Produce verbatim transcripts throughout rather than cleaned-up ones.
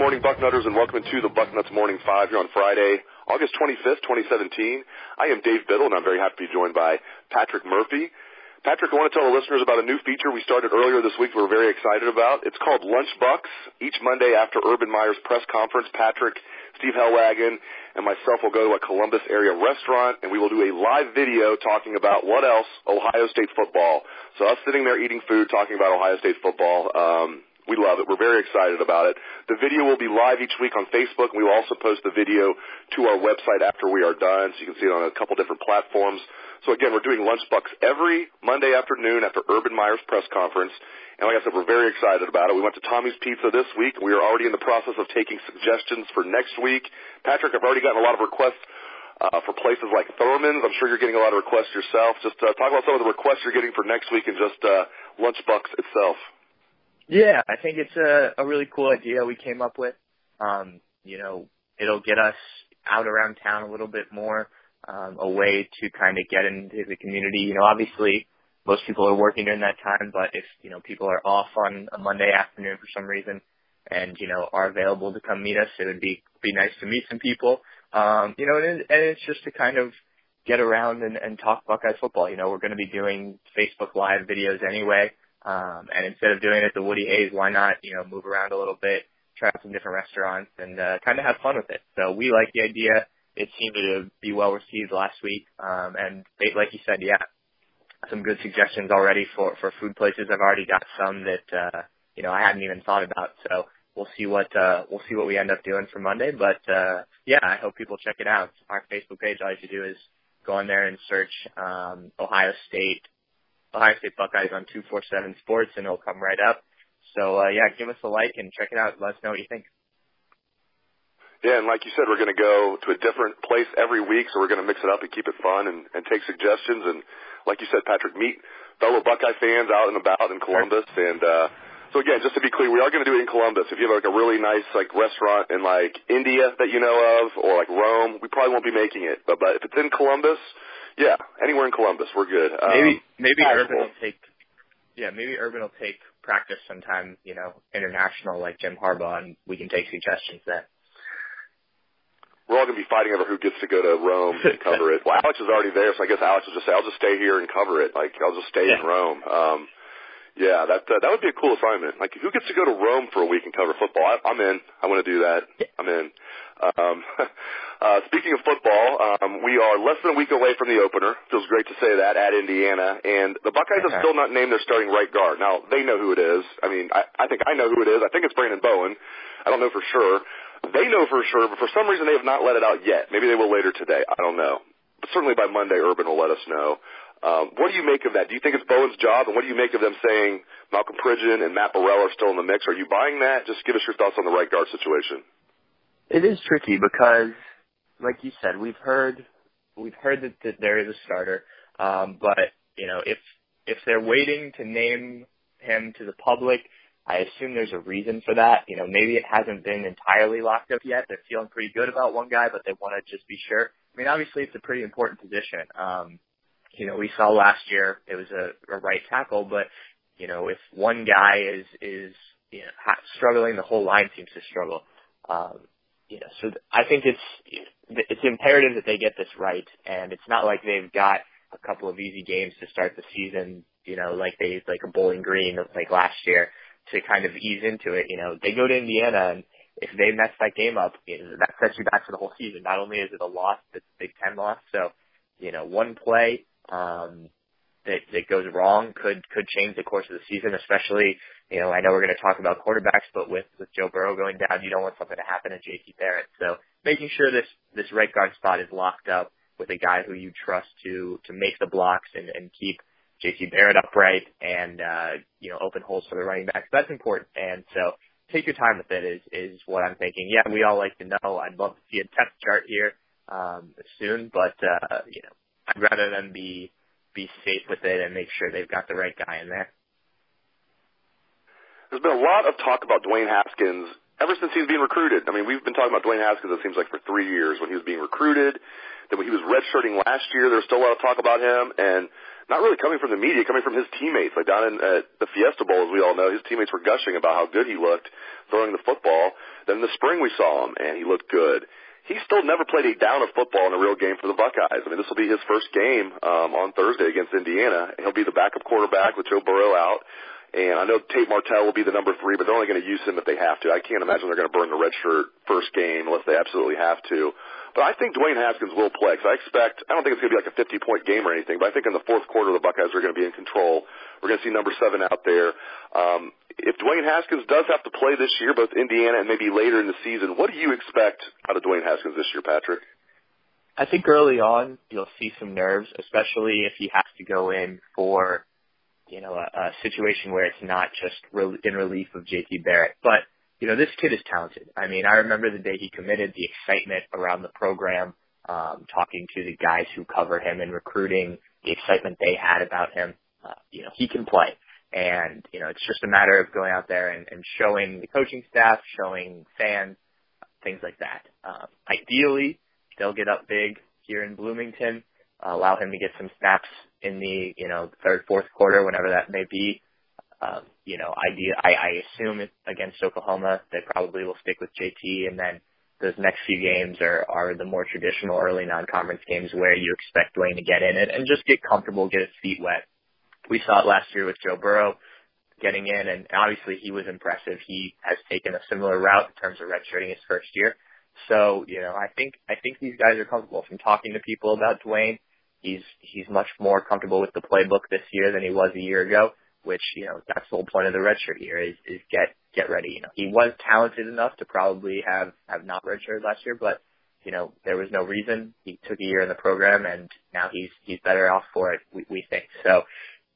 morning, Bucknutters, and welcome to the BuckNuts Morning Five here on Friday, August twenty-fifth, twenty seventeen. I am Dave Biddle, and I'm very happy to be joined by Patrick Murphy. Patrick, I want to tell the listeners about a new feature we started earlier this week we're very excited about. It's called Lunch Bucks. Each Monday after Urban Meyer's press conference, Patrick, Steve Hellwagon, and myself will go to a Columbus area restaurant, and we will do a live video talking about what else? Ohio State football. So us sitting there eating food, talking about Ohio State football. Um, we love it. We're very excited about it. The video will be live each week on Facebook, and we will also post the video to our website after we are done, so you can see it on a couple different platforms. So, again, we're doing Lunch Bucks every Monday afternoon after Urban Meyer's press conference. And like I said, we're very excited about it. We went to Tommy's Pizza this week. We are already in the process of taking suggestions for next week. Patrick, I've already gotten a lot of requests uh, for places like Thurman's. I'm sure you're getting a lot of requests yourself. Just uh, talk about some of the requests you're getting for next week and just uh, Lunch Bucks itself. Yeah, I think it's a, a really cool idea we came up with. Um, you know, it'll get us out around town a little bit more. Um, a way to kind of get into the community. You know, obviously most people are working during that time, but if, you know, people are off on a Monday afternoon for some reason and, you know, are available to come meet us, it would be be nice to meet some people. Um, you know, and, and it's just to kind of get around and, and talk Buckeye football. You know, we're going to be doing Facebook Live videos anyway. Um, and instead of doing it the Woody Hayes, why not, you know, move around a little bit, try out some different restaurants and uh, kind of have fun with it. So we like the idea. It seemed to be well received last week, um, and they, like you said, yeah, some good suggestions already for, for food places. I've already got some that uh, you know I hadn't even thought about. So we'll see what uh, we'll see what we end up doing for Monday. But uh, yeah, I hope people check it out. Our Facebook page. All you have to do is go on there and search um, Ohio State Ohio State Buckeyes on two forty-seven Sports, and it'll come right up. So uh, yeah, give us a like and check it out. Let us know what you think. Yeah, and like you said, we're going to go to a different place every week, so we're going to mix it up and keep it fun and, and take suggestions. And like you said, Patrick, meet fellow Buckeye fans out and about in Columbus. And uh, so, again, just to be clear, we are going to do it in Columbus. If you have, like, a really nice, like, restaurant in, like, India that you know of or, like, Rome, we probably won't be making it. But, but if it's in Columbus, yeah, anywhere in Columbus, we're good. Um, maybe maybe Urban will take – yeah, maybe Urban will take practice sometime, you know, international like Jim Harbaugh, and we can take suggestions then. We're all going to be fighting over who gets to go to Rome and cover it. Well, Alex is already there, so I guess Alex will just say, I'll just stay here and cover it. Like, I'll just stay yeah. in Rome. Um, yeah, that uh, that would be a cool assignment. Like, who gets to go to Rome for a week and cover football? I, I'm in. I want to do that. I'm in. Um, uh, speaking of football, um, we are less than a week away from the opener. Feels great to say that, at Indiana. And the Buckeyes okay. have still not named their starting right guard. Now, they know who it is. I mean, I, I think I know who it is. I think it's Brandon Bowen. I don't know for sure. They know for sure, but for some reason they have not let it out yet. Maybe they will later today. I don't know. But certainly by Monday, Urban will let us know. Um, what do you make of that? Do you think it's Bowen's job? And what do you make of them saying Malcolm Pridgen and Matt Burrell are still in the mix? Are you buying that? Just give us your thoughts on the right guard situation. It is tricky because, like you said, we've heard we've heard that, that there is a starter. Um, but, you know, if if they're waiting to name him to the public, I assume there's a reason for that. You know, maybe it hasn't been entirely locked up yet. They're feeling pretty good about one guy, but they want to just be sure. I mean, obviously, it's a pretty important position. Um, you know, we saw last year it was a, a right tackle, but, you know, if one guy is, is you know, struggling, the whole line seems to struggle. Um, you know, so th- I think it's it's imperative that they get this right, and it's not like they've got a couple of easy games to start the season, you know, like they like a Bowling Green like last year. To kind of ease into it, you know, they go to Indiana, and if they mess that game up, you know, that sets you back for the whole season. Not only is it a loss, it's a Big Ten loss. So, you know, one play um, that that goes wrong could could change the course of the season. Especially, you know, I know we're going to talk about quarterbacks, but with with Joe Burrow going down, you don't want something to happen to J T Barrett. So, making sure this this right guard spot is locked up with a guy who you trust to to make the blocks and, and keep J T Barrett upright and, uh, you know, open holes for the running backs. That's important. And so take your time with it is, is what I'm thinking. Yeah, we all like to know. I'd love to see a depth chart here, um, soon, but, uh, you know, I'd rather them be, be safe with it and make sure they've got the right guy in there. There's been a lot of talk about Dwayne Haskins ever since he's been recruited. I mean, we've been talking about Dwayne Haskins, it seems like, for three years when he was being recruited. that he was redshirting last year. There was still a lot of talk about him, and not really coming from the media, coming from his teammates. Like down in uh, the Fiesta Bowl, as we all know, his teammates were gushing about how good he looked throwing the football. Then in the spring we saw him, and he looked good. He still never played a down of football in a real game for the Buckeyes. I mean, this will be his first game um, on Thursday against Indiana. He'll be the backup quarterback with Joe Burrow out. And I know Tate Martell will be the number three, but they're only going to use him if they have to. I can't imagine they're going to burn the red shirt first game unless they absolutely have to. But I think Dwayne Haskins will play, because I expect, I don't think it's going to be like a fifty-point game or anything, but I think in the fourth quarter the Buckeyes are going to be in control. We're going to see number seven out there. Um, if Dwayne Haskins does have to play this year, both Indiana and maybe later in the season, what do you expect out of Dwayne Haskins this year, Patrick? I think early on you'll see some nerves, especially if he has to go in for you know, a, a situation where it's not just re- in relief of J T. Barrett. But, you know, this kid is talented. I mean, I remember the day he committed, the excitement around the program, um, talking to the guys who cover him and recruiting, the excitement they had about him. Uh, you know, he can play. And, you know, it's just a matter of going out there and, and showing the coaching staff, showing fans, things like that. Um, ideally, they'll get up big here in Bloomington, uh, allow him to get some snaps in the, you know, third, fourth quarter, whenever that may be. Um, you know, idea, I, I assume against Oklahoma, they probably will stick with J T, and then those next few games are, are the more traditional early non-conference games where you expect Dwayne to get in it and just get comfortable, get his feet wet. We saw it last year with Joe Burrow getting in, and obviously he was impressive. He has taken a similar route in terms of redshirting his first year. So, you know, I think, I think these guys are comfortable. From talking to people about Dwayne, He's he's much more comfortable with the playbook this year than he was a year ago, which, you know, that's the whole point of the redshirt year is, is get get ready. You know, he was talented enough to probably have, have not redshirted last year, but, you know, there was no reason. He took a year in the program, and now he's he's better off for it, we, we think. So,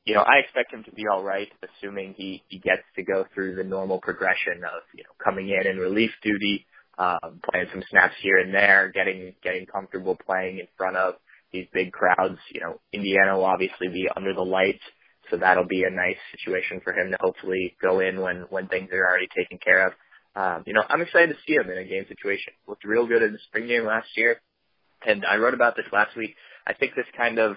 you know, I expect him to be all right, assuming he, he gets to go through the normal progression of, you know, coming in in relief duty, um, playing some snaps here and there, getting getting comfortable playing in front of these big crowds. You know, Indiana will obviously be under the lights, so that'll be a nice situation for him to hopefully go in when, when things are already taken care of. Um, you know, I'm excited to see him in a game situation. Looked real good in the spring game last year, and I wrote about this last week. I think this kind of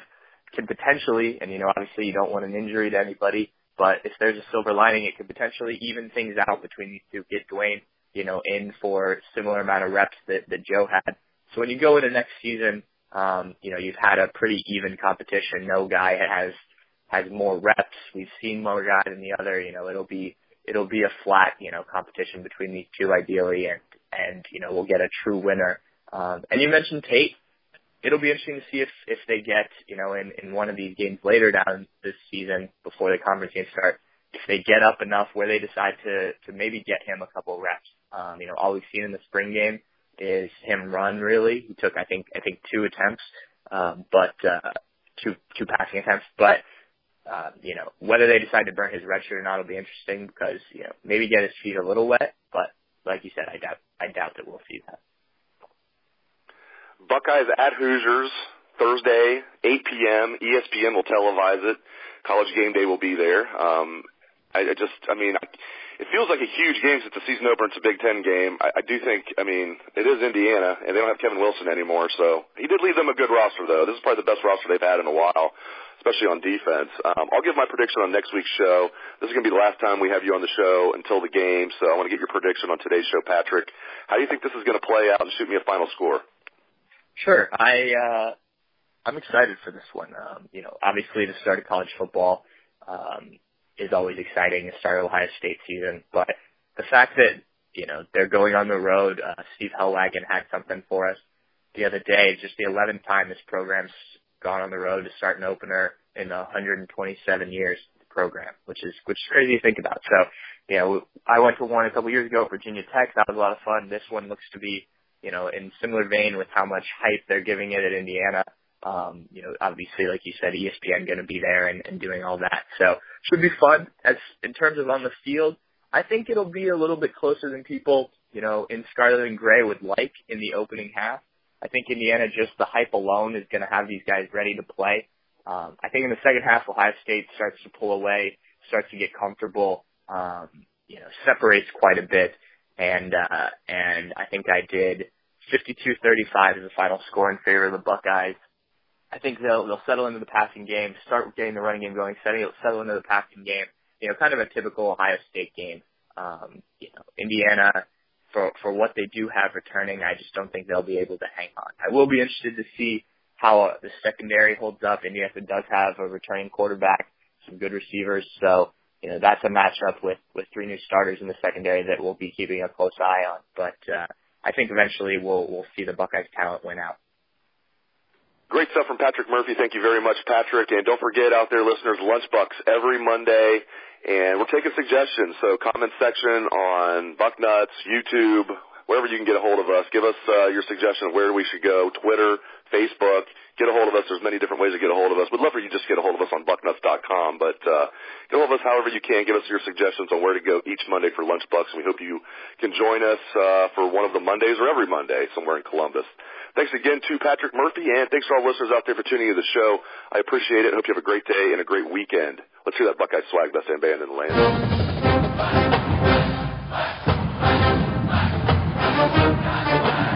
can potentially, and, you know, obviously you don't want an injury to anybody, but if there's a silver lining, it could potentially even things out between these two, get Dwayne, you know, in for a similar amount of reps that, that Joe had. So when you go into next season, Um, you know, you've had a pretty even competition. No guy has has more reps. We've seen more guy than the other. You know, it'll be it'll be a flat, you know, competition between these two ideally, and and you know, we'll get a true winner. Um, and you mentioned Tate. It'll be interesting to see if if they get, you know, in in one of these games later down this season before the conference games start, if they get up enough where they decide to to maybe get him a couple reps. Um, you know, all we've seen in the spring game is him run, really. He took, I think, I think two attempts, um, but, uh, two, two passing attempts. But, uh, you know, whether they decide to burn his red shirt or not will be interesting, because, you know, maybe get his feet a little wet, but like you said, I doubt, I doubt that we'll see that. Buckeyes at Hoosiers, Thursday, eight p.m. E S P N will televise it. College Game Day will be there. Um, I, I just, I mean, I, it feels like a huge game since the season opener. It's a Big Ten game. I, I do think, I mean, it is Indiana, and they don't have Kevin Wilson anymore, so he did leave them a good roster, though. This is probably the best roster they've had in a while, especially on defense. Um, I'll give my prediction on next week's show. This is going to be the last time we have you on the show until the game, so I want to get your prediction on today's show, Patrick. How do you think this is going to play out, and shoot me a final score? Sure. I, uh, I'm excited for this one. Um, you know, obviously the start of college football, um, is always exciting, the start of Ohio State season. But the fact that, you know, they're going on the road, uh, Steve Hellwagon had something for us the other day. Just the eleventh time this program's gone on the road to start an opener in one hundred twenty-seven years of the program, which is which is crazy to think about. So, you know, I went to one a couple years ago at Virginia Tech. That was a lot of fun. This one looks to be, you know, in similar vein with how much hype they're giving it at Indiana. Um, you know, obviously, like you said, E S P N going to be there and, and doing all that. So should be fun. As in terms of on the field, I think it'll be a little bit closer than people, you know, in Scarlet and Gray would like in the opening half. I think Indiana, just the hype alone, is going to have these guys ready to play. Um, I think in the second half, Ohio State starts to pull away, starts to get comfortable, um, you know, separates quite a bit. And, uh, and I think I did fifty-two thirty-five is the final score in favor of the Buckeyes. I think they'll they'll settle into the passing game, start getting the running game going, settle settle into the passing game. You know, kind of a typical Ohio State game. Um, you know, Indiana, for for what they do have returning, I just don't think they'll be able to hang on. I will be interested to see how the secondary holds up. Indiana does have a returning quarterback, some good receivers, so you know that's a matchup with with three new starters in the secondary that we'll be keeping a close eye on. But uh, I think eventually we'll we'll see the Buckeyes' talent win out. Great stuff from Patrick Murphy. Thank you very much, Patrick. And don't forget out there, listeners, Lunch Bucks every Monday. And we're taking suggestions. So comment section on BuckNuts, YouTube, wherever you can get a hold of us. Give us uh, your suggestion of where we should go, Twitter, Facebook. Get a hold of us. There's many different ways to get a hold of us. We'd love for you to just get a hold of us on bucknuts dot com. But uh, get a hold of us however you can. Give us your suggestions on where to go each Monday for Lunch Bucks. And we hope you can join us uh, for one of the Mondays or every Monday somewhere in Columbus. Thanks again to Patrick Murphy, and thanks to all listeners out there for tuning in to the show. I appreciate it. Hope you have a great day and a great weekend. Let's hear that Buckeye swag, best damn band in the land.